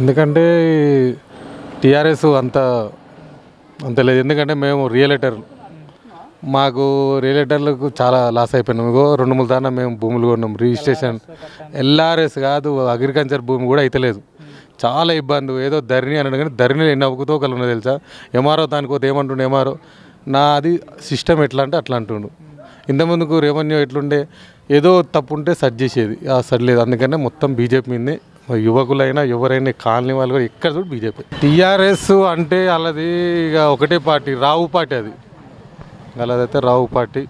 ఎందుకంటే టిఆర్ఎస్ అంత లేదు। ఎందుకంటే మేము రియలేటర్ మాకు రియలేటర్లకు చాలా లాస్ అయిపోయినాము। రెండు మూడు దాకా మేము భూములు కొన్నాం, రిజిస్ట్రేషన్ ఎల్ఆర్ఎస్ కాదు అగ్రికల్చర్ భూమి కూడా అయితలేదు, చాలా ఇబ్బంది। ఏదో ధరణి అన్నాడు కానీ ధరణి నవ్వుకుతో కలుగున తెలుసా, ఎంఆర్ఓ దానికి పోతే ఏమంటుండే ఎంఆర్ఓ నా అది సిస్టమ్ ఎట్లా అంటే అట్లా అంటుండు। ఇంతకుముందుకు రెవెన్యూ ఎట్లుండే ఏదో తప్పు ఉంటే సర్చ్ చేసేది, సర్లేదు। అందుకనే మొత్తం బీజేపీ మీదే, యువకులైనా ఎవరైనా కాలనీ వాళ్ళు కూడా ఎక్కడ చూడు బీజేపీ। టీఆర్ఎస్ అంటే వాళ్ళది ఇక ఒకటే పార్టీ, రావు పార్టీ, అది అలాదైతే రావు పార్టీ,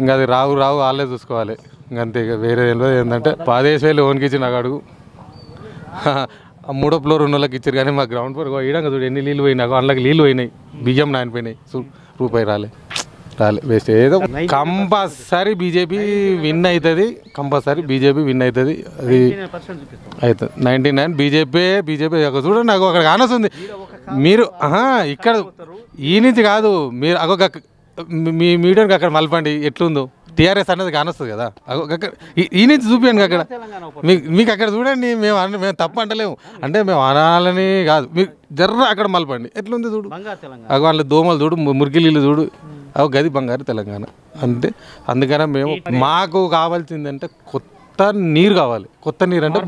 ఇంకా అది రావు వాళ్ళే చూసుకోవాలి ఇంకంతే। ఇక వేరే ఏంటంటే 15,000 ఓన్కి ఇచ్చి నాకు అడుగు, మూడో ఫ్లోర్ ఉన్న వాళ్ళకి ఇచ్చారు కానీ మా గ్రౌండ్ ఫ్లోర్ ఇవ్వడం చూడు ఎన్ని నీళ్ళు పోయినాకో, అందులోకి నీళ్ళు పోయినాయి, బియ్యం నానిపోయినాయి, రూపాయి రాలే వేస్ట్। ఏదో కంపల్సరీ బీజేపీ విన్ అవుతుంది, కంపల్సరీ బీజేపీ విన్ అవుతుంది, అది అవుతుంది 99 బీజేపీ చూడండి నాకు అక్కడ కానొస్తుంది। మీరు ఇక్కడ ఈ నుంచి కాదు, మీరు అగొక మీ మీడియాకి అక్కడ మలపండి ఎట్లుందో, టీఆర్ఎస్ అనేది కానొస్తుంది కదా అక్కడ, ఈ నుంచి చూపించండి అక్కడ, మీకు అక్కడ చూడండి। మేము తప్పు అంటలేము, అంటే మేము అనాలని కాదు, మీరు జర్ర అక్కడ మలపండి ఎట్లుంది చూడు, అగో వాళ్ళ దోమలు చూడు, మురికిలీళ్ళు చూడు, అవి గది బంగారు తెలంగాణ అంతే। అందుకనే మేము మాకు కావాల్సిందంటే కొత్త నీరు కావాలి, కొత్త నీరు అంటే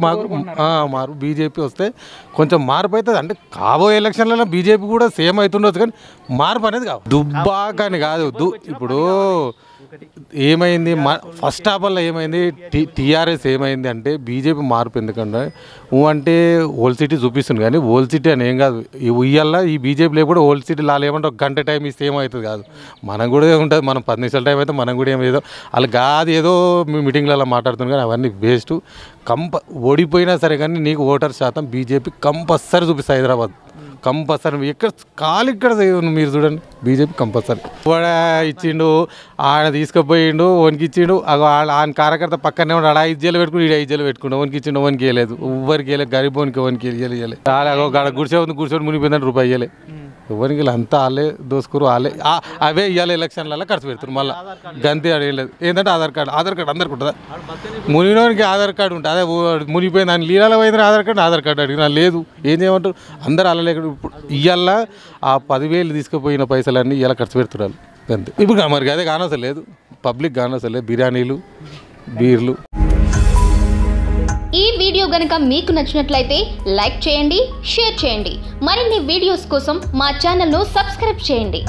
మాకు బీజేపీ వస్తే కొంచెం మార్పు అవుతుంది। అంటే కాబోయే ఎలక్షన్లలో బీజేపీ కూడా సేమ్ అవుతుండొచ్చు కానీ మార్పు అనేది కావాలి, దుబ్బాక అని కాదు। ఇప్పుడు ఏమైంది ఫస్ట్ ఆఫ్ ఆల్ ఏమైంది టీఆర్ఎస్ ఏమైంది అంటే బీజేపీ మార్పు, ఎందుకంటే అంటే ఓల్డ్ సిటీ చూపిస్తుంది కానీ ఓల్డ్ సిటీ అని ఏం కాదు, ఇవాళ ఈ బీజేపీ లేకుండా ఓల్డ్ సిటీ లాలు ఏమంటే ఒక గంట టైం ఇస్తే ఏమవుతుంది కాదు, మనం కూడా ఉంటుంది, మనం 10 నిమిషాల టైం అయితే మనం కూడా ఏమేదో వాళ్ళు కాదు, ఏదో మీ మీటింగ్లలో మాట్లాడుతుంది కానీ అవన్నీ వేస్ట్। ఓడిపోయినా సరే కానీ నీకు ఓటర్ శాతం బీజేపీ కంపల్సరీ చూపిస్తుంది, హైదరాబాద్ కంపల్సరీ ఎక్కడ కాలు ఇక్కడ మీరు చూడండి బీజేపీ కంపల్సరీ ఇచ్చిండు, ఆయన తీసుకుపోయిండు ఓనికి ఇచ్చిండు, ఆయన కార్యకర్త పక్కనే ఉన్నాడు, ఆ ఇజ్జలు పెట్టుకుని ఈడ ఇజ్జలు పెట్టుకుంటూ ఓనికి ఇచ్చిండు, ఓనికి వేయలేదు, ఎవ్వరికి వేయలేదు, గరీబ్ ఓనికి ఓనికి ఇయ్యలేదు, అక్కడ కూర్చొని మునిపోయిందంటే రూపాయి ఇయ్యలే ఎవరికి, అంతా వాళ్ళే దోసుకురు వాళ్ళే, అవే ఇవాళ ఎలక్షన్లలో ఖర్చు పెడతారు మళ్ళీ గంతే అడగలేదు। ఏంటంటే ఆధార్ కార్డు అందరికి ఉంటుందా, మునిగినోనికి ఆధార్ కార్డు ఉంటుంది, అదే మునిగిపోయింది దాన్ని లీలాలో పోయిందని ఆధార్ కార్డు అడిగినా లేదు, ఏం చేయమంటారు అందరూ అలా లేకుండా ఇప్పుడు ఇవాళ ఆ 10,000 తీసుకుపోయిన పైసలన్నీ ఇలా ఖర్చు పెడుతున్నారు గంతే। ఇప్పుడు మరి అదే కానవసరం లేదు, పబ్లిక్ కానవసరం లేదు, బిర్యానీలు బీర్లు। ఈ వీడియో గనుక మీకు నచ్చినట్లయితే లైక్ చేయండి, షేర్ చేయండి, మరిన్ని వీడియోస్ కోసం మా ఛానల్ను సబ్స్క్రైబ్ చేయండి।